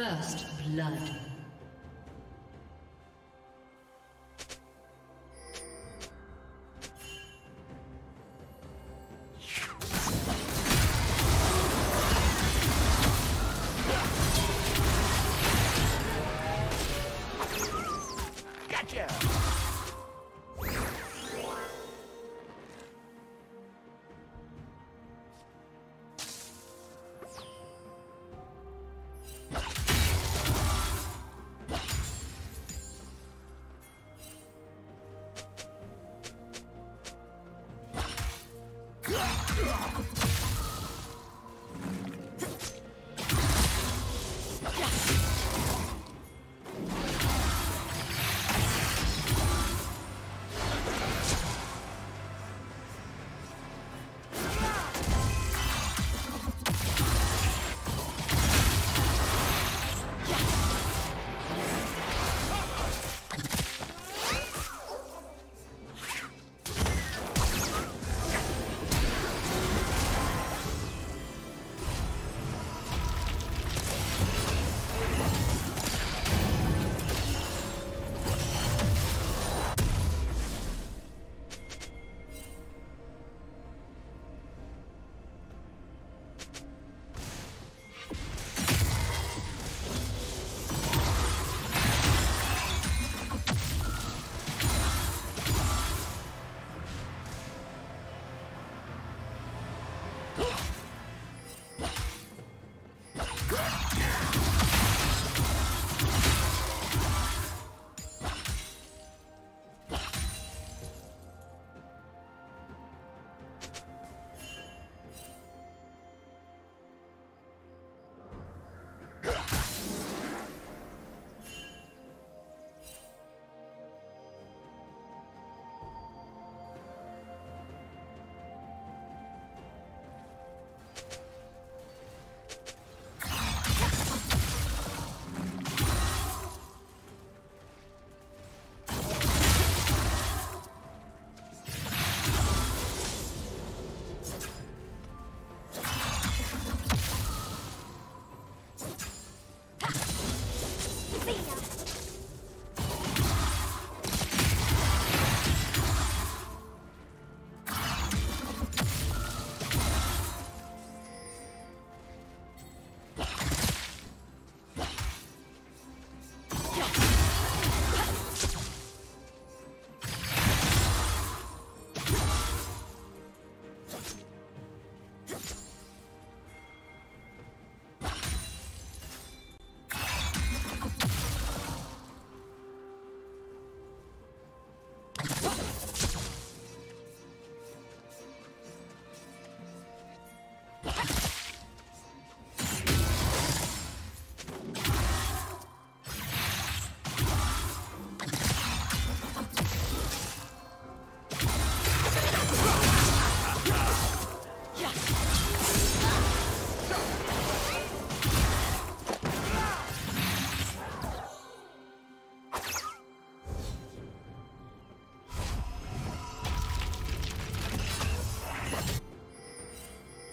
First blood.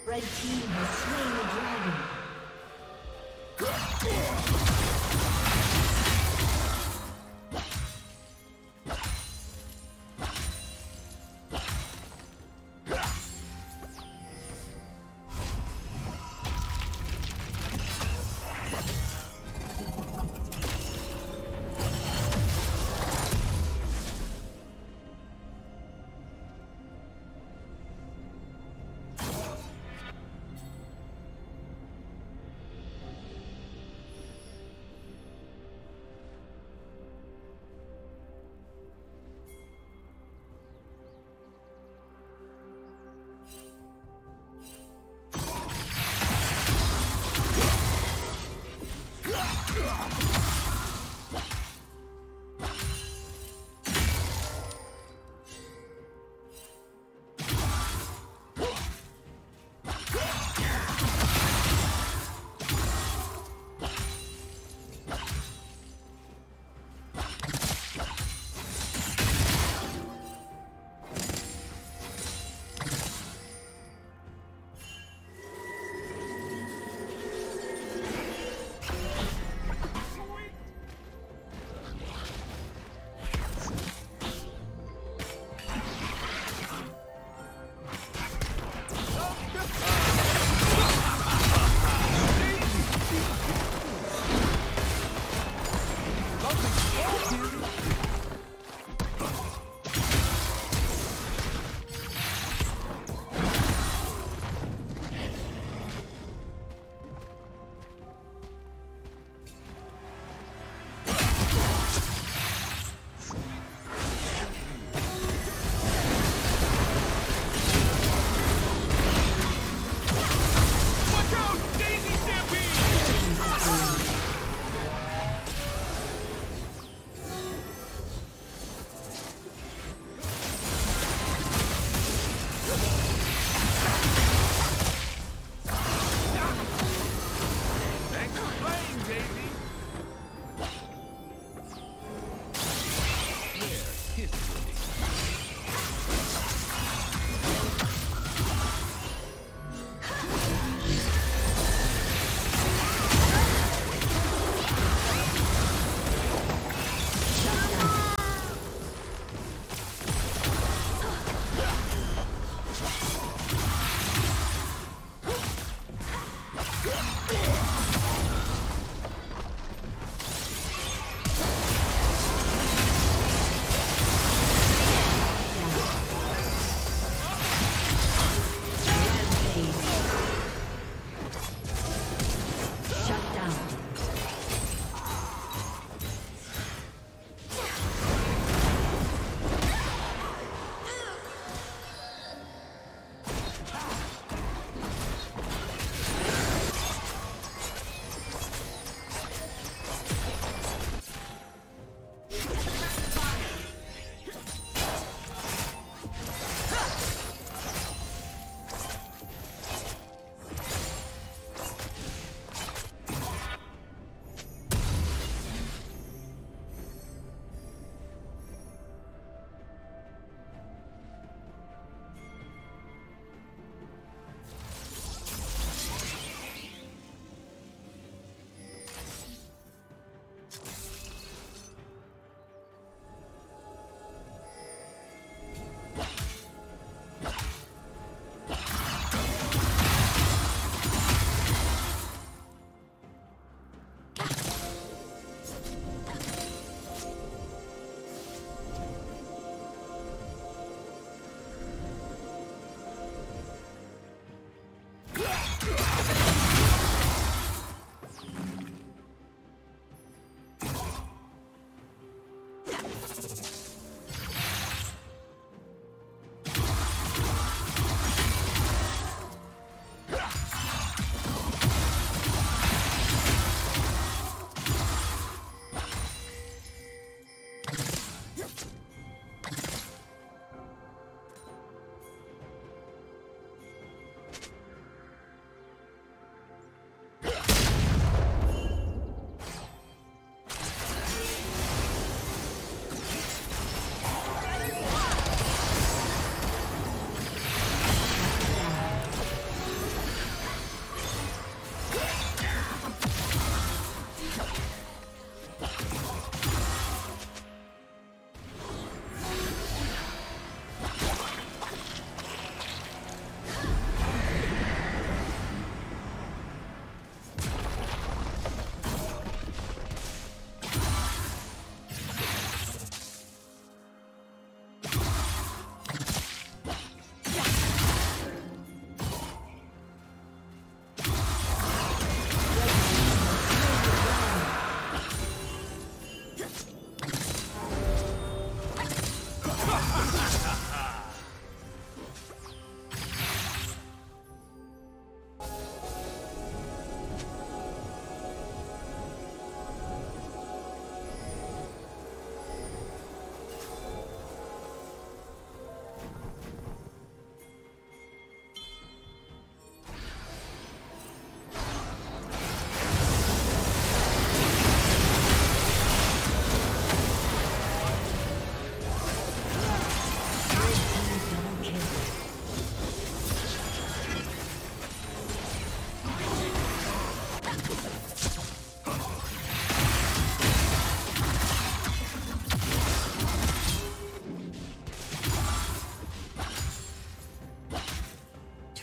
The team has slain the dragon.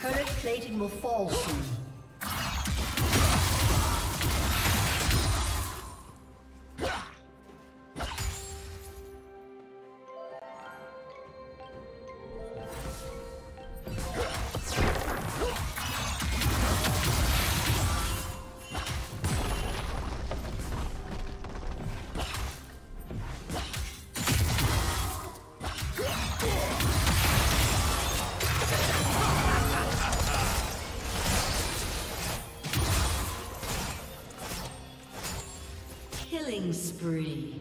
Turret plating will fall soon. Spree.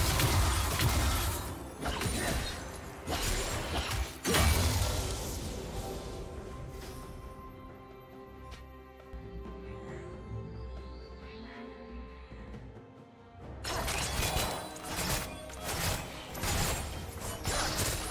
Red team's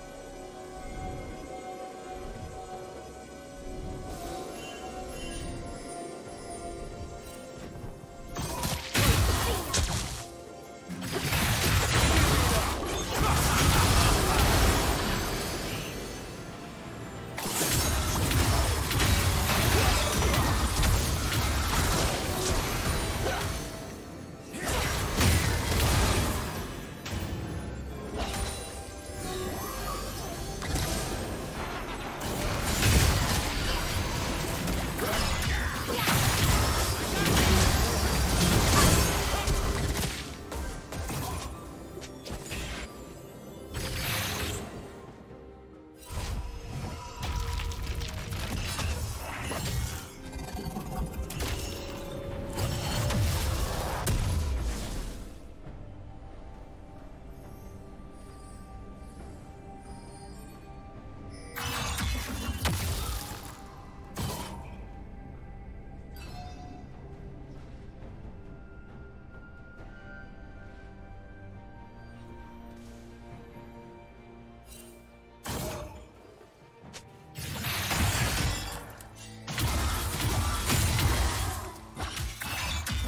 turret has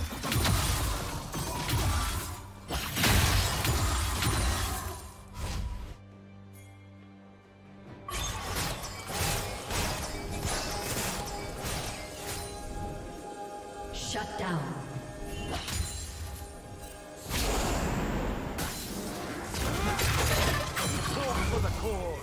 been destroyed. Shut down. For the cause.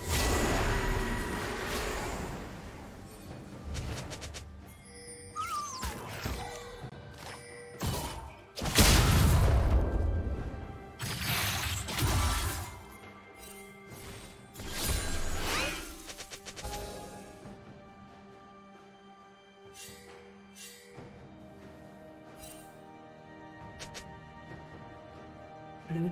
Blue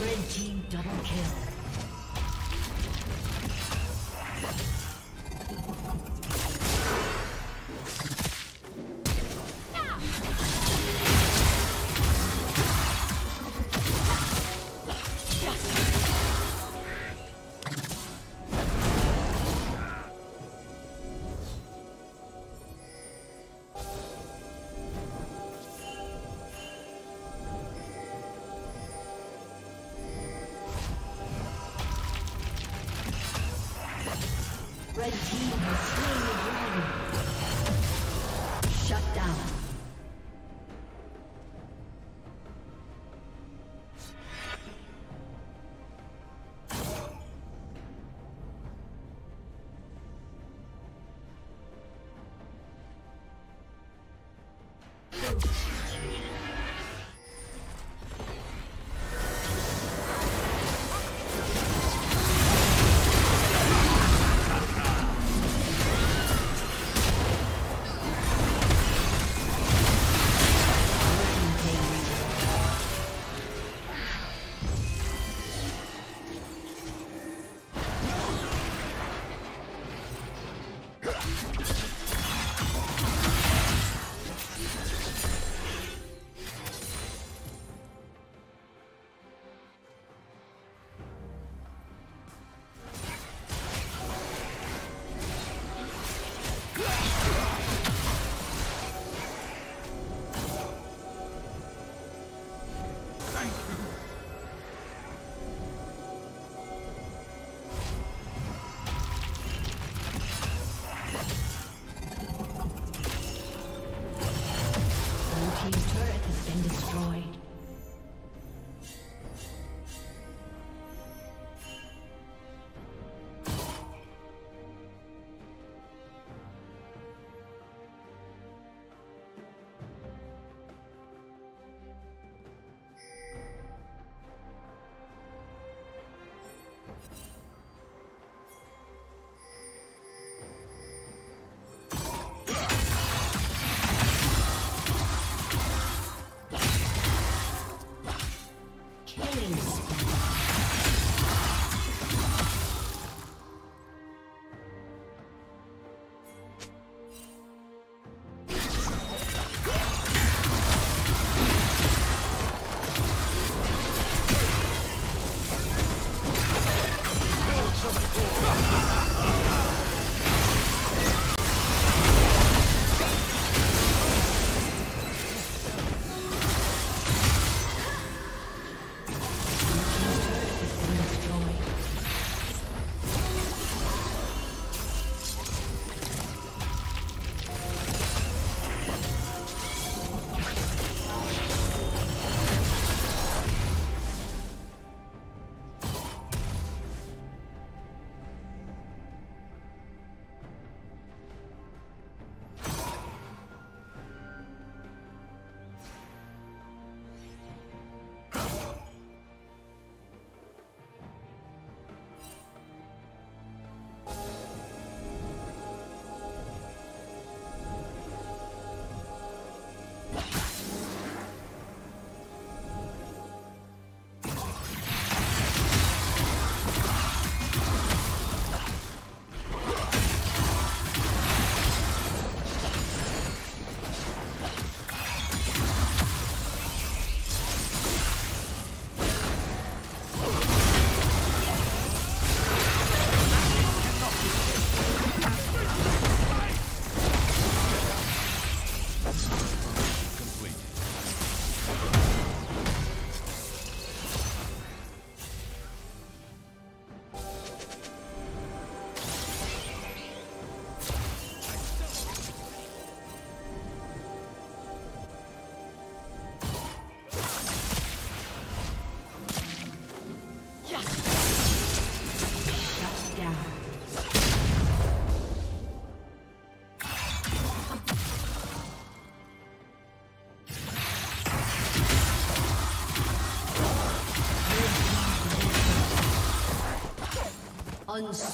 Red team double kill. Red team has slain the dragon. Shut down.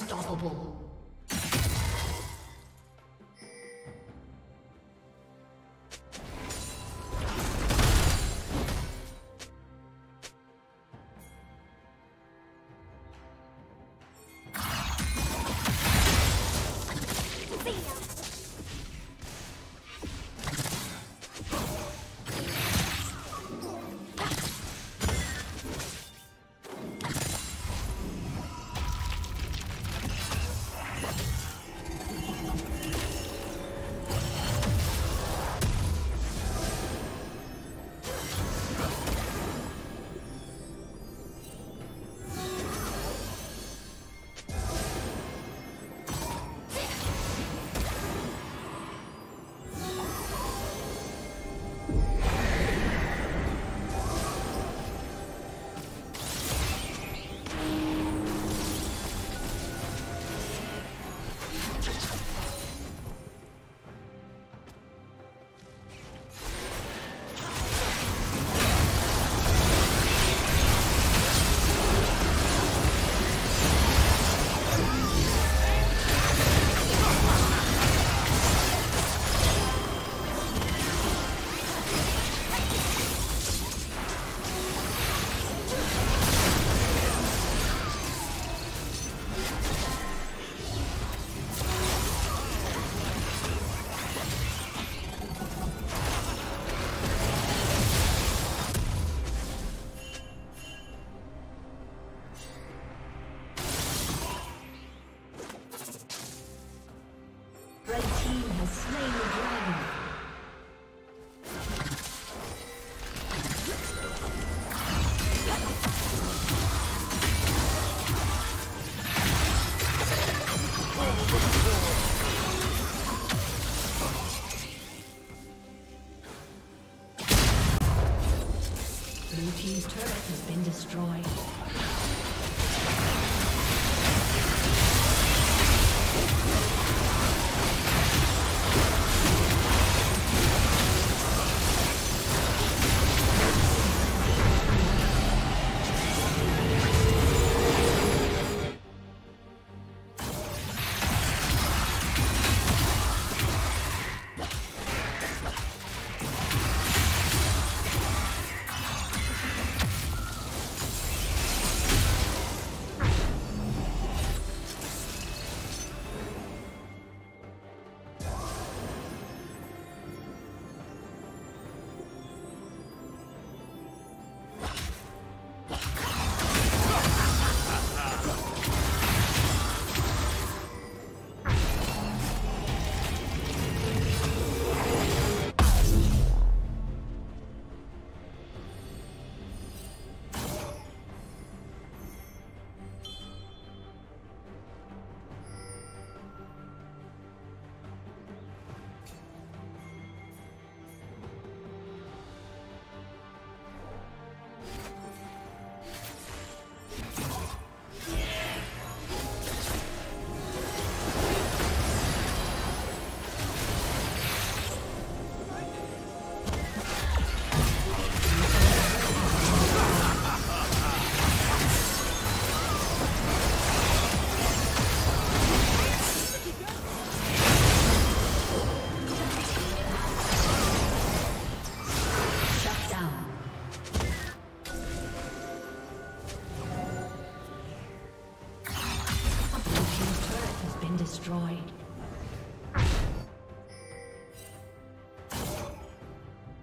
Unstoppable.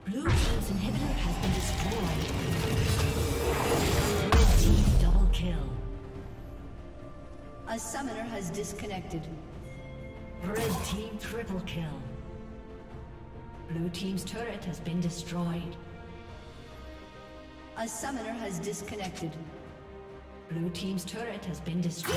Blue team's turret has been destroyed. A summoner has disconnected. Red team triple kill. Blue team's turret has been destroyed. A summoner has disconnected. Blue team's turret has been destroyed.